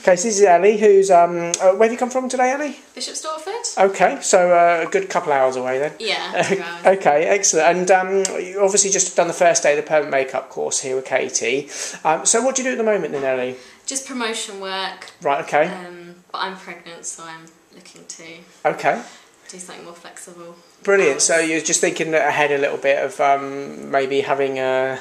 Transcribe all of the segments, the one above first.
Okay, so this is Ellie, who's, where have you come from today, Ellie? Bishop's Stortford. Okay, so a good couple hours away then. Yeah, 2 hours. Okay, excellent. And you obviously just done the first day of the permanent makeup course here with Katy. So what do you do at the moment then, Ellie? Just promotion work. Right, okay. But I'm pregnant, so I'm looking to... Okay. Do something more flexible. Brilliant. So you're just thinking ahead a little bit of maybe having a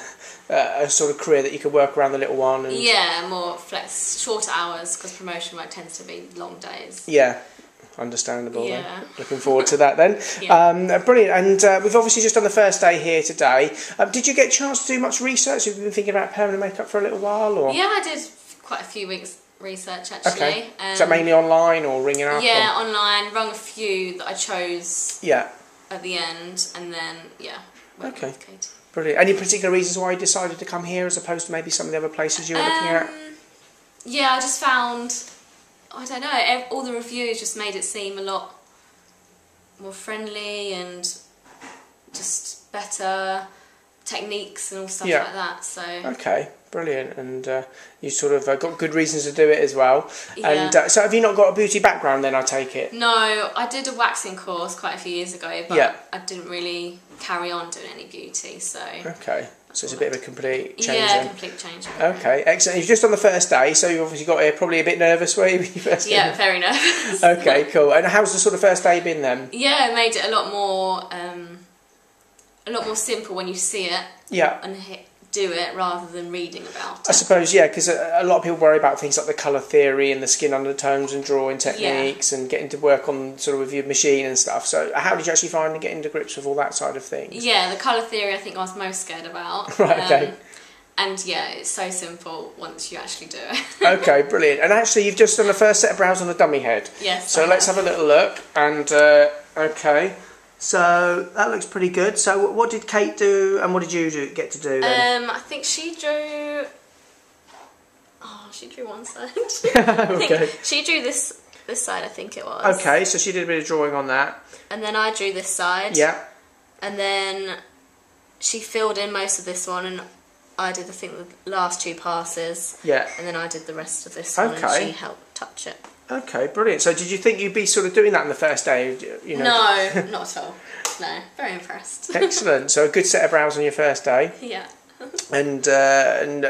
sort of career that you could work around the little one. And yeah, more flex, shorter hours, because promotion work tends to be long days. Yeah, understandable. Yeah. Then. Looking forward to that then. Yeah. Brilliant. And we've obviously just done the first day here today. Did you get a chance to do much research? Have you been thinking about permanent makeup for a little while? Or? Yeah, I did quite a few weeks research actually. Okay. So mainly online or ringing up? Yeah, or? Online. Rung a few that I chose. Yeah. At the end, and then yeah. Okay. With Katy. Brilliant. Any particular reasons why you decided to come here as opposed to maybe some of the other places you were looking at? Yeah, I just found, I don't know, all the reviews just made it seem a lot more friendly and just better techniques and all stuff like that. So okay, brilliant. And you sort of got good reasons to do it as well. Yeah. And so have you not got a beauty background then, I take it? No, I did a waxing course quite a few years ago, but yeah. I didn't really carry on doing any beauty, so okay. So it's a bit of a complete change. Yeah, then. Complete change. Okay, excellent. You've just on the first day, so you obviously got here probably a bit nervous, were you? When you first came? Very nervous. Okay, cool. And how's the sort of first day been then? Yeah, it made it a lot more simple when you see it. Yeah. And do it rather than reading about it. I suppose, yeah, because a lot of people worry about things like the colour theory and the skin undertones and drawing techniques and getting to work on sort of with your machine and stuff. So how did you actually finally get into grips with all that side of things? Yeah, the colour theory I think I was most scared about. Right, okay. And yeah, it's so simple once you actually do it. Okay, brilliant. And actually you've just done the first set of brows on the dummy head. Yes. So let's have a little look. And, okay... So that looks pretty good. So what did Kate do and what did you get to do then? I think she drew... Oh, she drew one side. Okay. She drew this side, I think it was. Okay, so she did a bit of drawing on that. And then I drew this side. Yeah. And then she filled in most of this one and I did, I think, the last two passes. Yeah. And then I did the rest of this one and she helped touch it. Okay, brilliant. So did you think you'd be sort of doing that on the first day? You know? No, not at all. No, very impressed. Excellent. So a good set of brows on your first day. Yeah. And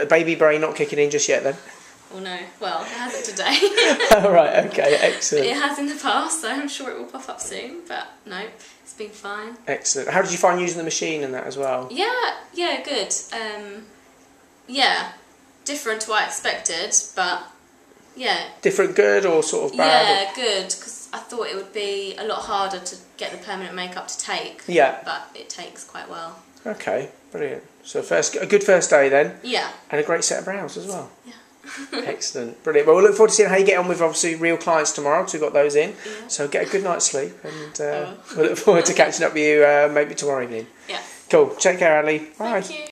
baby brain not kicking in just yet then? Well, no. Well, it hasn't today. Oh, right, okay, excellent. But it has in the past, so I'm sure it will pop up soon, but no, it's been fine. Excellent. How did you find using the machine and that as well? Yeah, good. Yeah, different to what I expected, but... Yeah. Different good or sort of bad? Yeah, good, because I thought it would be a lot harder to get the permanent makeup to take. Yeah. But it takes quite well. Okay, brilliant. So a good first day then. Yeah. And a great set of brows as well. Yeah. Excellent, brilliant. Well, we'll look forward to seeing how you get on with obviously real clients tomorrow because we've got those in. Yeah. So get a good night's sleep and we'll look forward to catching up with you maybe tomorrow evening. Yeah. Cool. Take care, Ali. Bye. Thank you.